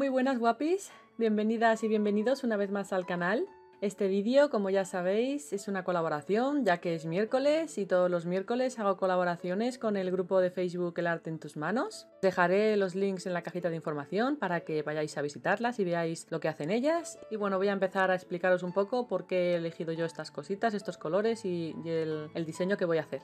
Muy buenas guapis, bienvenidas y bienvenidos una vez más al canal. Este vídeo, como ya sabéis, es una colaboración, ya que es miércoles y todos los miércoles hago colaboraciones con el grupo de Facebook El Arte en Tus Manos. Dejaré los links en la cajita de información para que vayáis a visitarlas y veáis lo que hacen ellas. Y bueno, voy a empezar a explicaros un poco por qué he elegido yo estas cositas, estos colores y el diseño que voy a hacer.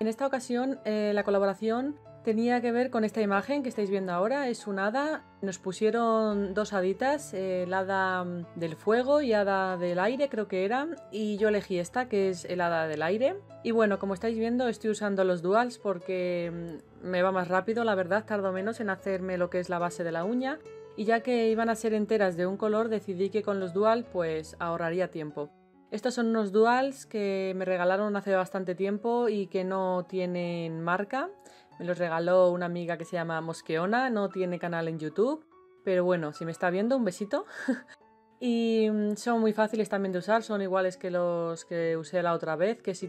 En esta ocasión, la colaboración tenía que ver con esta imagen que estáis viendo ahora, es un hada. Nos pusieron dos haditas, el hada del fuego y hada del aire creo que era, y yo elegí esta que es el hada del aire. Y bueno, como estáis viendo estoy usando los duals porque me va más rápido, la verdad, tardo menos en hacerme lo que es la base de la uña, y ya que iban a ser enteras de un color decidí que con los duals pues ahorraría tiempo. Estos son unos duals que me regalaron hace bastante tiempo y que no tienen marca. Me los regaló una amiga que se llama Mosqueona, no tiene canal en YouTube, pero bueno, si me está viendo, un besito. Y son muy fáciles también de usar, son iguales que los que usé la otra vez, que sí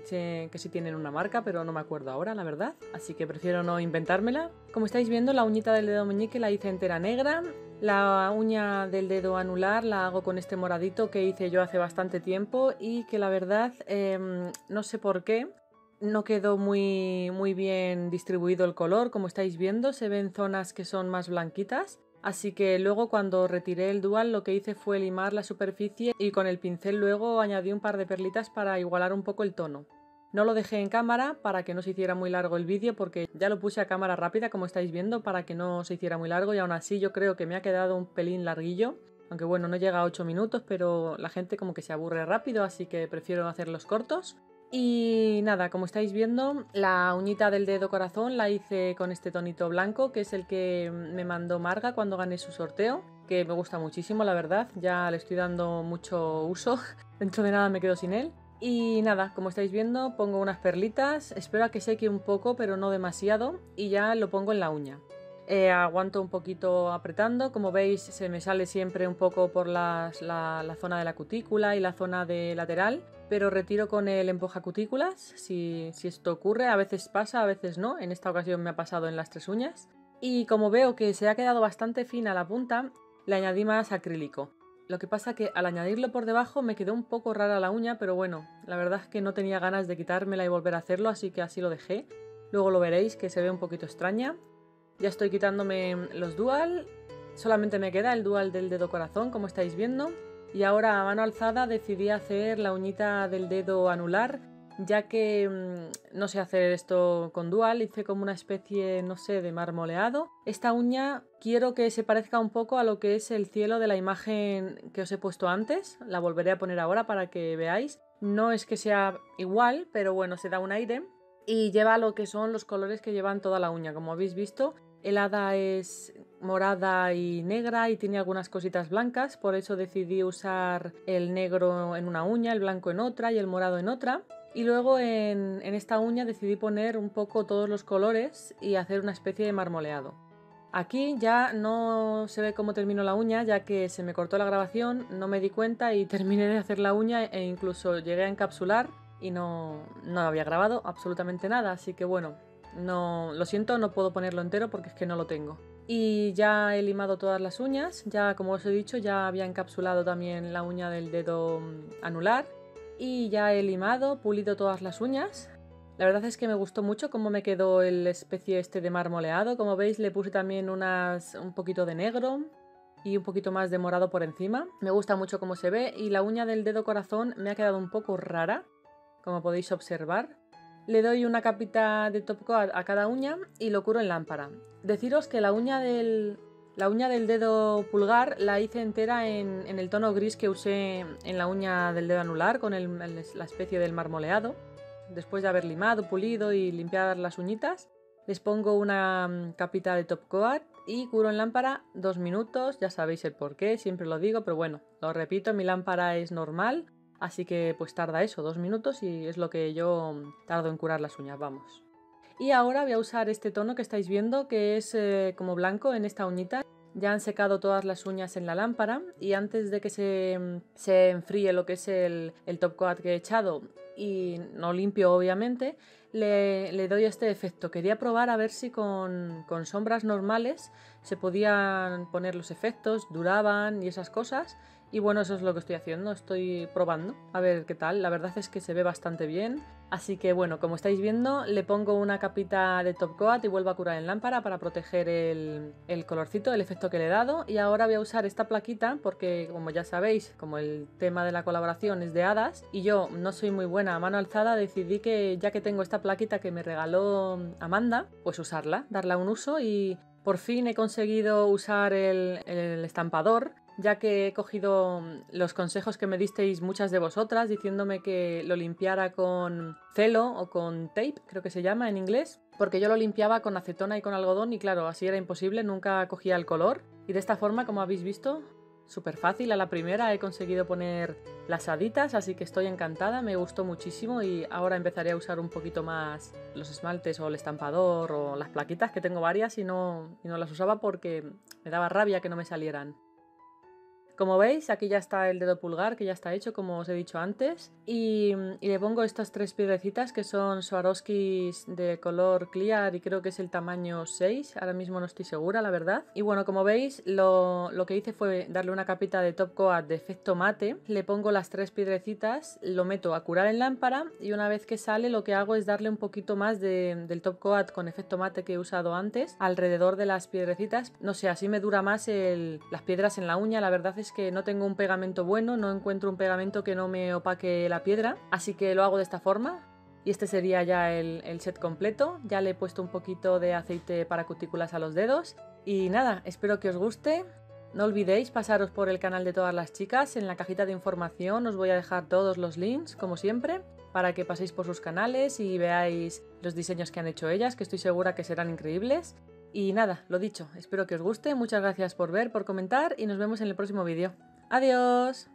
tienen una marca, pero no me acuerdo ahora, la verdad. Así que prefiero no inventármela. Como estáis viendo, la uñita del dedo meñique la hice entera negra. La uña del dedo anular la hago con este moradito que hice yo hace bastante tiempo y que la verdad, no sé por qué, no quedó muy bien distribuido el color. Como estáis viendo, se ven zonas que son más blanquitas. Así que luego cuando retiré el dual lo que hice fue limar la superficie y con el pincel luego añadí un par de perlitas para igualar un poco el tono. No lo dejé en cámara para que no se hiciera muy largo el vídeo porque ya lo puse a cámara rápida, como estáis viendo, para que no se hiciera muy largo, y aún así yo creo que me ha quedado un pelín larguillo. Aunque bueno, no llega a 8 minutos, pero la gente como que se aburre rápido, así que prefiero hacerlos cortos. Y nada, como estáis viendo, la uñita del dedo corazón la hice con este tonito blanco, que es el que me mandó Marga cuando gané su sorteo, que me gusta muchísimo, la verdad, ya le estoy dando mucho uso, dentro de nada me quedo sin él. Y nada, como estáis viendo, pongo unas perlitas, espero a que seque un poco, pero no demasiado, y ya lo pongo en la uña. Aguanto un poquito apretando, como veis se me sale siempre un poco por la zona de la cutícula y la zona de lateral, pero retiro con el empujacutículas si esto ocurre, a veces pasa, a veces no, en esta ocasión me ha pasado en las tres uñas. Y como veo que se ha quedado bastante fina la punta, le añadí más acrílico. Lo que pasa que al añadirlo por debajo me quedó un poco rara la uña, pero bueno, la verdad es que no tenía ganas de quitármela y volver a hacerlo, así que así lo dejé. Luego lo veréis que se ve un poquito extraña. Ya estoy quitándome los dual, solamente me queda el dual del dedo corazón, como estáis viendo. Y ahora a mano alzada decidí hacer la uñita del dedo anular, ya que no sé hacer esto con dual, hice como una especie, no sé, de marmoleado. Esta uña quiero que se parezca un poco a lo que es el cielo de la imagen que os he puesto antes, la volveré a poner ahora para que veáis. No es que sea igual, pero bueno, se da un aire. Y lleva lo que son los colores que llevan toda la uña, como habéis visto. El hada es morada y negra y tiene algunas cositas blancas, por eso decidí usar el negro en una uña, el blanco en otra y el morado en otra. Y luego en esta uña decidí poner un poco todos los colores y hacer una especie de marmoleado. Aquí ya no se ve cómo terminó la uña, ya que se me cortó la grabación, no me di cuenta y terminé de hacer la uña e incluso llegué a encapsular y no había grabado absolutamente nada, así que bueno, no, lo siento, no puedo ponerlo entero porque es que no lo tengo. Y ya he limado todas las uñas, ya como os he dicho, ya había encapsulado también la uña del dedo anular. Y ya he limado, pulido todas las uñas. La verdad es que me gustó mucho cómo me quedó el especie este de marmoleado. Como veis le puse también un poquito de negro y un poquito más de morado por encima. Me gusta mucho cómo se ve y la uña del dedo corazón me ha quedado un poco rara, como podéis observar. Le doy una capita de top coat a cada uña y lo curo en lámpara. Deciros que la uña del dedo pulgar la hice entera en el tono gris que usé en la uña del dedo anular con la especie del marmoleado. Después de haber limado, pulido y limpiado las uñitas, les pongo una capita de top coat y curo en lámpara 2 minutos. Ya sabéis el porqué, siempre lo digo, pero bueno, lo repito, mi lámpara es normal. Así que pues tarda eso, 2 minutos, y es lo que yo tardo en curar las uñas, vamos. Y ahora voy a usar este tono que estáis viendo, que es como blanco en esta uñita. Ya han secado todas las uñas en la lámpara y antes de que se enfríe lo que es el top coat que he echado, y no limpio obviamente, le doy este efecto. Quería probar a ver si con sombras normales se podían poner los efectos, duraban y esas cosas. Y bueno, eso es lo que estoy haciendo, estoy probando a ver qué tal. La verdad es que se ve bastante bien. Así que bueno, como estáis viendo, le pongo una capita de top coat y vuelvo a curar en lámpara para proteger el colorcito, el efecto que le he dado. Y ahora voy a usar esta plaquita porque, como ya sabéis, como el tema de la colaboración es de hadas y yo no soy muy buena a mano alzada, decidí que ya que tengo esta plaquita que me regaló Amanda, pues usarla, darle un uso. Y por fin he conseguido usar el estampador, ya que he cogido los consejos que me disteis muchas de vosotras diciéndome que lo limpiara con celo o con tape, creo que se llama en inglés, porque yo lo limpiaba con acetona y con algodón y claro, así era imposible, nunca cogía el color. Y de esta forma, como habéis visto, súper fácil, a la primera he conseguido poner las haditas, así que estoy encantada, me gustó muchísimo y ahora empezaré a usar un poquito más los esmaltes o el estampador o las plaquitas, que tengo varias y no las usaba porque me daba rabia que no me salieran. Como veis, aquí ya está el dedo pulgar, que ya está hecho, como os he dicho antes. Y le pongo estas tres piedrecitas, que son Swarovski de color clear y creo que es el tamaño 6. Ahora mismo no estoy segura, la verdad. Y bueno, como veis, lo que hice fue darle una capita de top coat de efecto mate. Le pongo las tres piedrecitas, lo meto a curar en lámpara y una vez que sale lo que hago es darle un poquito más del top coat con efecto mate que he usado antes alrededor de las piedrecitas. No sé, así me dura más las piedras en la uña, la verdad es que no tengo un pegamento bueno, no encuentro un pegamento que no me opaque la piedra, así que lo hago de esta forma. Y este sería ya el set completo. Ya le he puesto un poquito de aceite para cutículas a los dedos y nada, espero que os guste. No olvidéis pasaros por el canal de todas las chicas, en la cajita de información os voy a dejar todos los links, como siempre, para que paséis por sus canales y veáis los diseños que han hecho ellas, que estoy segura que serán increíbles. Y nada, lo dicho, espero que os guste, muchas gracias por ver, por comentar y nos vemos en el próximo vídeo. ¡Adiós!